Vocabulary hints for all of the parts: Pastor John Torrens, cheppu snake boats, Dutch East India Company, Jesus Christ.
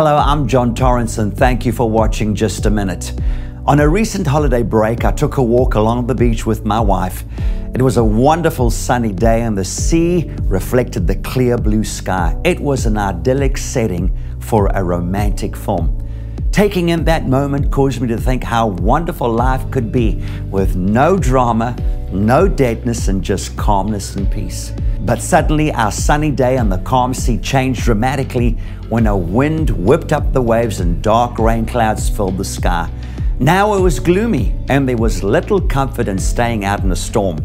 Hello, I'm John Torrens and thank you for watching Just a Minute. On a recent holiday break, I took a walk along the beach with my wife. It was a wonderful sunny day and the sea reflected the clear blue sky. It was an idyllic setting for a romantic film. Taking in that moment caused me to think how wonderful life could be with no drama, no deadness, and just calmness and peace. But suddenly our sunny day and the calm sea changed dramatically when a wind whipped up the waves and dark rain clouds filled the sky. Now it was gloomy and there was little comfort in staying out in a storm.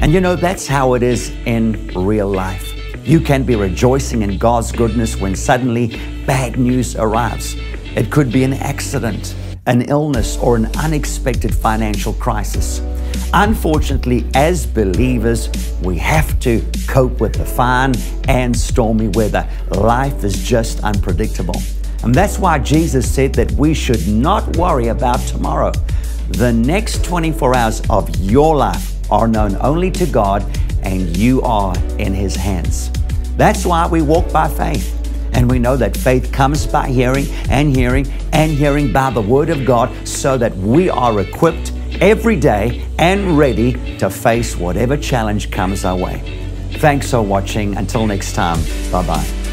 And you know, that's how it is in real life. You can be rejoicing in God's goodness when suddenly bad news arrives. It could be an accident, an illness, or an unexpected financial crisis. Unfortunately, as believers, we have to cope with the fine and stormy weather. Life is just unpredictable. And that's why Jesus said that we should not worry about tomorrow. The next 24 hours of your life are known only to God, and you are in His hands. That's why we walk by faith. And we know that faith comes by hearing and hearing and hearing by the Word of God, so that we are equipped every day and ready to face whatever challenge comes our way. Thanks for watching. Until next time, bye-bye.